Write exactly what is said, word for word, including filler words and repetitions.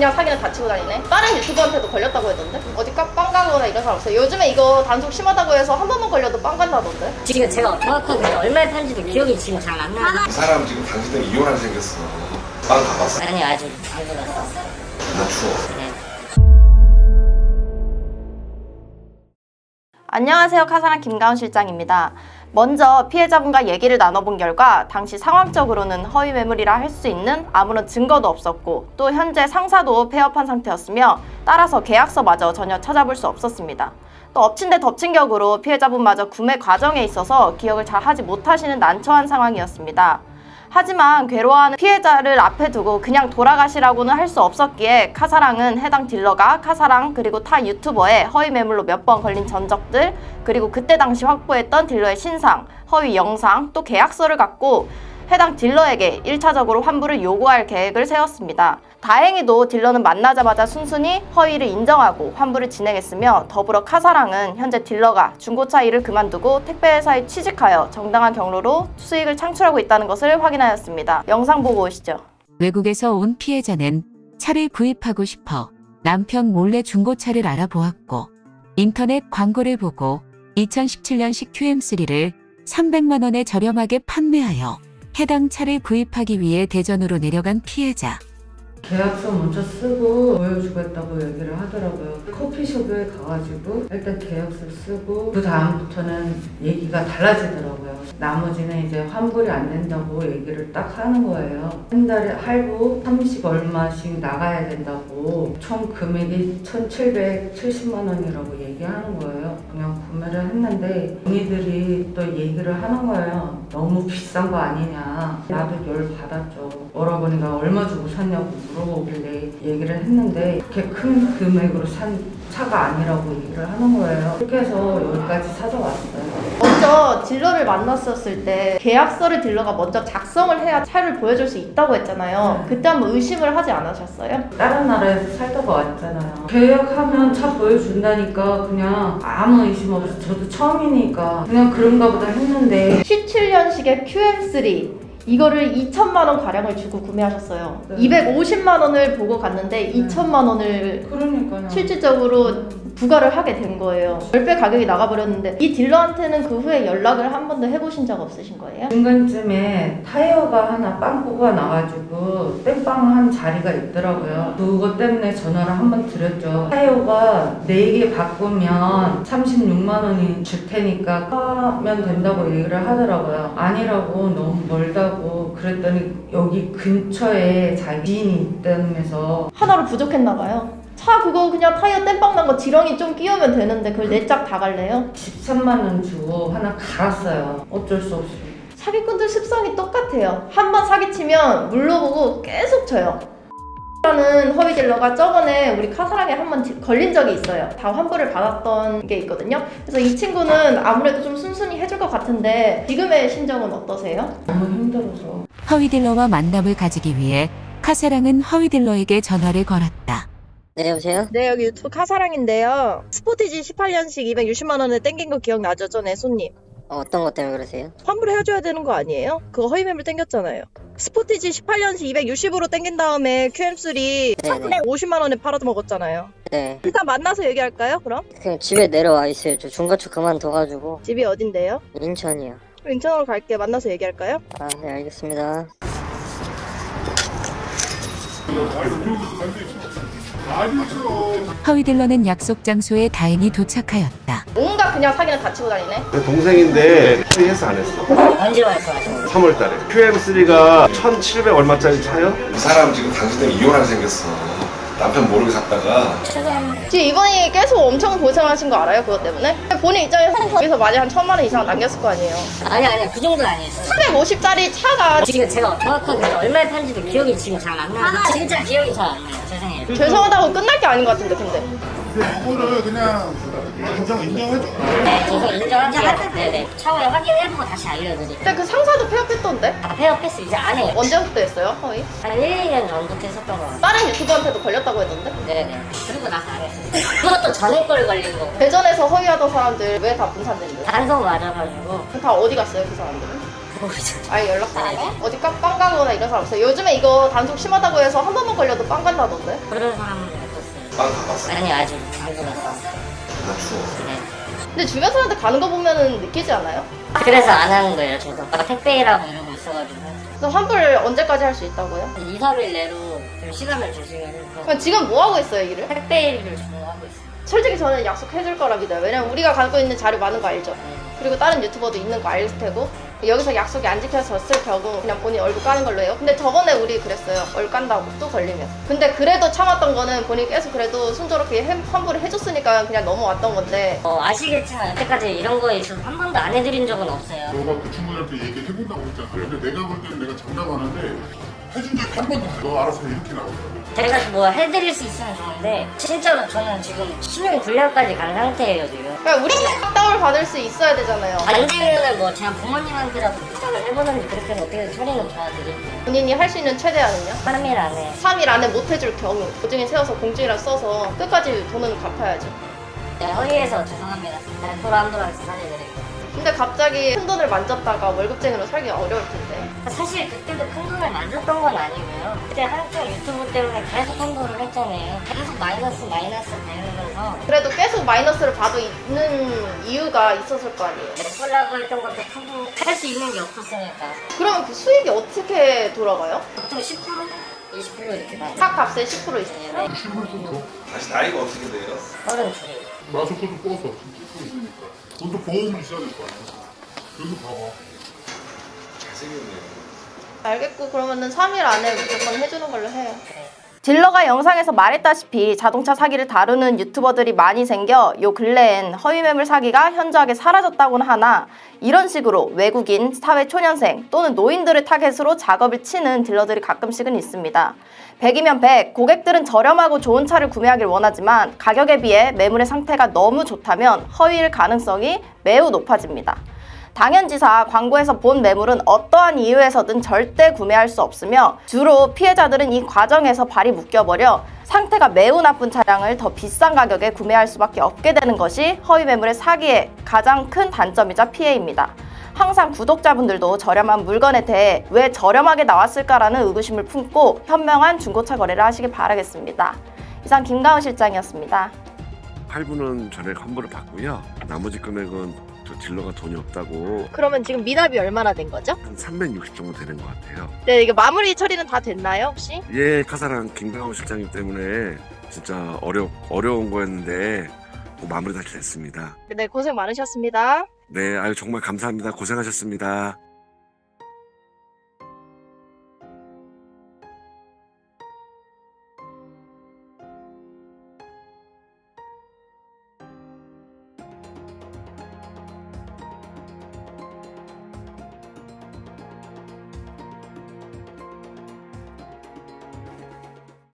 그냥 사기는 다 치고 다니네. 다른 유튜버한테도 걸렸다고 했던데? 어디 꽉 빵 가거나 이런 사람 없어요? 요즘에 이거 단속 심하다고 해서 한 번만 걸려도 빵 간다던데? 지금 제가 정확하게 얼마에 판지도 기억이 지금 잘 안 나요. 그 사람 지금 당신 때문에 이혼하게 생겼어. 빵 가봤어? 아니 아직 안 가봤어. 나 추워. 그래. 안녕하세요, 카사랑 김가은 실장입니다. 먼저 피해자분과 얘기를 나눠본 결과 당시 상황적으로는 허위 매물이라 할 수 있는 아무런 증거도 없었고, 또 현재 상사도 폐업한 상태였으며 따라서 계약서마저 전혀 찾아볼 수 없었습니다. 또 엎친 데 덮친 격으로 피해자분마저 구매 과정에 있어서 기억을 잘 하지 못하시는 난처한 상황이었습니다. 하지만 괴로워하는 피해자를 앞에 두고 그냥 돌아가시라고는 할 수 없었기에 카사랑은 해당 딜러가 카사랑 그리고 타 유튜버의 허위 매물로 몇 번 걸린 전적들, 그리고 그때 당시 확보했던 딜러의 신상, 허위 영상, 또 계약서를 갖고 해당 딜러에게 일차적으로 환불을 요구할 계획을 세웠습니다. 다행히도 딜러는 만나자마자 순순히 허위를 인정하고 환불을 진행했으며, 더불어 카사랑은 현재 딜러가 중고차 일을 그만두고 택배회사에 취직하여 정당한 경로로 수익을 창출하고 있다는 것을 확인하였습니다. 영상 보고 오시죠. 외국에서 온 피해자는 차를 구입하고 싶어 남편 몰래 중고차를 알아보았고, 인터넷 광고를 보고 이천십칠년식 큐엠쓰리를 삼백만원에 저렴하게 판매하여 해당 차를 구입하기 위해 대전으로 내려간 피해자. 계약서 먼저 쓰고 보여주겠다고 얘기를 하더라고요. 커피숍에 가가지고 일단 계약서 쓰고 그 다음부터는 얘기가 달라지더라고요. 나머지는 이제 환불이 안 된다고 얘기를 딱 하는 거예요. 한 달에 할부 삼십 얼마씩 나가야 된다고, 총 금액이 천칠백칠십만 원이라고 얘기하는 거예요. 그냥 구매를 했는데 언니들이 또 얘기를 하는 거예요. 너무 비싼 거 아니냐. 나도 열 받았죠. 오라버니가 얼마 주고 샀냐고 물어보길래 얘기를 했는데 그렇게 큰 금액으로 산 차가 아니라고 얘기를 하는 거예요. 그렇게 해서 여기까지 찾아왔어요. 먼저 딜러를 만났었을 때 계약서를 딜러가 먼저 작성을 해야 차를 보여줄 수 있다고 했잖아요. 네. 그때 한번 의심을 하지 않으셨어요? 다른 나라에서 살다가 왔잖아요. 계약하면 차 보여준다니까 그냥 아무 의심 없이, 저도 처음이니까 그냥 그런가 보다 했는데 십칠년식의 큐엠쓰리 이거를 이천만 원 가량을 주고 구매하셨어요. 네. 이백오십만 원을 보고 갔는데 네. 이천만 원을 그러니까요. 실질적으로 부과를 하게 된 거예요. 십 배 가격이 나가버렸는데 이 딜러한테는 그 후에 연락을 한 번도 해보신 적 없으신 거예요? 중간쯤에 타이어가 하나 빵꾸가 나가지고 땜빵한 자리가 있더라고요. 그것 때문에 전화를 한번 드렸죠. 타이어가 네 개 바꾸면 삼십육만 원이 줄 테니까 하면 된다고 얘기를 하더라고요. 아니라고, 너무 멀다고. 그랬더니 여기 근처에 자기 지인이 있다면서 하나로 부족했나 봐요. 차 그거 그냥 타이어 땜빵 난 거 지렁이 좀 끼우면 되는데 그걸 네 짝 다 갈래요? 십삼만 원 주고 하나 갈았어요. 어쩔 수 없이. 사기꾼들 습성이 똑같아요. 한 번 사기치면 물러보고 계속 쳐요. 라는 허위 딜러가 저번에 우리 카사랑에 한 번 걸린 적이 있어요. 다 환불을 받았던 게 있거든요. 그래서 이 친구는 아무래도 좀 순순히 해줄 것 같은데 지금의 심정은 어떠세요? 너무 힘들어서. 허위 딜러와 만남을 가지기 위해 카사랑은 허위 딜러에게 전화를 걸었다. 네, 여보세요? 네, 여기 유튜브 카사랑인데요. 스포티지 십팔년식 이백육십만 원에 땡긴 거 기억나죠? 전에 손님. 어, 어떤 것 때문에 그러세요? 환불을 해줘야 되는 거 아니에요? 그거 허위 매물 땡겼잖아요. 스포티지 십팔년식 이백육십으로 땡긴 다음에 큐엠쓰리 천구백오십만 원에 팔아먹었잖아요. 네. 일단 만나서 얘기할까요, 그럼? 그냥 집에 내려와 있어요. 저 중고차 그만둬가지고. 집이 어딘데요? 인천이요. 인천으로 갈게요. 만나서 얘기할까요? 아, 네, 알겠습니다. 허위 딜러는 약속 장소에 다행히 도착하였다. 뭔가 그냥 사기는 다 치고 다니네. 내 동생인데 했어 안 했어? 언제 할 거야? 삼월달에 큐엠쓰리가 천칠백 얼마짜리 차요? 이 사람 지금 당신 때문에 이혼하게 생겼어. 남편 모르게 샀다가 지금 이번이 계속 엄청 고생하신 거 알아요? 그것 때문에? 본인 입장에서 거기서 만약 한 천만 원 이상 남겼을 거 아니에요? 아니 아니, 그 정도는 아니에요. 삼백오십짜리 차가 지금 제가 정확하게 얼마에 판지도 기억이 지금 잘 안 나요. 아, 진짜 기억이 잘 안 나요. 죄송해요. 죄송하다고 끝날 게 아닌 것 같은데. 근데 그거를 그냥 인정 인정해줘. 네, 저도 인정하죠. 네네. 차후에 확인해보고 다시 알려드릴게요. 근데 그 상사도 폐업했던데? 아, 폐업했어. 이제 안 해요. 언제부터 했어요? 거의? 한 일, 이년 전부터 했었던 거 같아요. 다른 유튜버한테도 걸렸다고 했던데? 네네. 그리고 나서 안 했어요. 그것도 전에 걸 걸린 거고. 대전에서 허위하던 사람들 왜 다 분산된 거예요? 단속 맞아가지고. 다 어디 갔어요, 그 사람들은? 모르죠. 아예 연락 안 해? 어디 빵 가거나 이런 사람 없어요? 요즘에 이거 단속 심하다고 해서 한 번만 걸려도 빵 간다던데? 그런 사람은 없었어요. 빵 가봤어요? 아니 아직 안 가봤어요. 아 추워. 네. 근데 주변 사람들 가는 거 보면은 느끼지 않아요? 그래서 안 하는 거예요 저도. 아까 택배라고 이런 거 있어가지고. 그럼 환불 언제까지 할 수 있다고요? 이, 삼 일 내로 좀 시간을 주시면. 그럼 지금 뭐 하고 있어요 일을? 택배 일을 주로 하고 있어요. 솔직히 저는 약속해줄 거라 믿어요. 왜냐면 우리가 갖고 있는 자료 많은 거 알죠? 그리고 다른 유튜버도 있는 거 알 테고, 여기서 약속이 안 지켜졌을 경우 그냥 본인 얼굴 까는 걸로 해요. 근데 저번에 우리 그랬어요. 얼굴 깐다고 또 걸리면. 근데 그래도 참았던 거는 본인 계속 그래도 순조롭게 환불을 해줬으니까 그냥 넘어왔던 건데. 어, 아시겠지만 여태까지 이런 거에 있어서 한 번도 안 해드린 적은 없어요. 너가 그 친구들한테 얘기해본다고 했잖아. 근데 내가 볼 때는 내가 장담하는데 해준 적이 한 번도 없어. 너 알아서 이렇게 나오더라고. 제가 뭐 해드릴 수 있으면 좋은데 진짜로 저는 지금 신용불량까지 간 상태예요 지금. 그러니까 우리는 다운받을 수 있어야 되잖아요. 안 되면은 뭐 제가 부모님한테라도 부탁을 해보는지 그렇게 어떻게 처리는 도와드릴게요. 본인이 할 수 있는 최대한은요? 삼 일 안에. 삼 일 안에 못 해줄 경우 보증인 세워서 공증이라 써서 끝까지 돈은 갚아야죠. 네, 허위해서 죄송합니다. 백프로 한도로 사죄드릴게요. 근데 갑자기 큰 돈을 만졌다가 월급쟁이로 살기 어려울 텐데. 사실 그때도 큰 돈을 만졌던 건 아니고요. 그때 한쪽 유튜브 때문에 계속 환불을 했잖아요. 계속 마이너스 마이너스 되는 거라서. 그래도 계속 마이너스를 봐도 있는 이유가 있었을 거 아니에요. 내보려고 했던 것도 크고 할 수 있는 게 없었으니까. 그럼 그 수익이 어떻게 돌아가요? 보통 십 퍼센트? 이십 퍼센트 이렇게 나요. 사 값에 십 퍼센트 있어요. 십 퍼센트 다시 나이가 어떻게 돼요? 서른두. 마스크도 뽑아서 찍고 있으니까. 돈도 보험은 있어야 될 거 아니야. 여기 봐봐. 잘생겼네요. 알겠고 그러면은 삼 일 안에 무조건 해주는 걸로 해요. 딜러가 영상에서 말했다시피 자동차 사기를 다루는 유튜버들이 많이 생겨 요 근래엔 허위 매물 사기가 현저하게 사라졌다고는 하나 이런 식으로 외국인, 사회초년생 또는 노인들을 타겟으로 작업을 치는 딜러들이 가끔씩은 있습니다. 백이면 백, 고객들은 저렴하고 좋은 차를 구매하길 원하지만 가격에 비해 매물의 상태가 너무 좋다면 허위일 가능성이 매우 높아집니다. 당연지사 광고에서 본 매물은 어떠한 이유에서든 절대 구매할 수 없으며 주로 피해자들은 이 과정에서 발이 묶여버려 상태가 매우 나쁜 차량을 더 비싼 가격에 구매할 수밖에 없게 되는 것이 허위 매물의 사기의 가장 큰 단점이자 피해입니다. 항상 구독자분들도 저렴한 물건에 대해 왜 저렴하게 나왔을까라는 의구심을 품고 현명한 중고차 거래를 하시길 바라겠습니다. 이상 김가은 실장이었습니다. 할부는 전액 환불을 받고요. 나머지 금액은 딜러가 돈이 없다고. 그러면 지금 미납이 얼마나 된 거죠? 한 삼백육십 정도 되는 것 같아요. 네, 이게 마무리 처리는 다 됐나요 혹시? 예, 카사랑 김강호 실장님 때문에 진짜 어려, 어려운 거였는데 뭐 마무리 다 됐습니다. 네, 고생 많으셨습니다. 네, 아유 정말 감사합니다. 고생하셨습니다.